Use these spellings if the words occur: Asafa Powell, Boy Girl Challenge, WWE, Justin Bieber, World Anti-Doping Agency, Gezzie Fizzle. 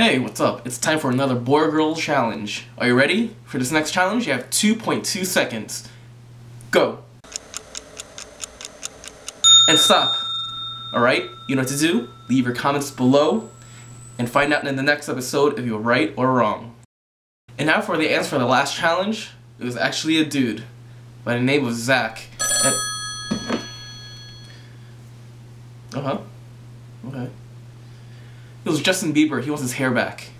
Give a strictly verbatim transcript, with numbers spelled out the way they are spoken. Hey, what's up? It's time for another boy or girl challenge. Are you ready? For this next challenge, you have two point two seconds. Go! And stop! Alright, you know what to do. Leave your comments below and find out in the next episode if you were right or wrong. And now for the answer for the last challenge. It was actually a dude by the name of Zach. And... Uh-huh. Okay. It was Justin Bieber. He wants his hair back.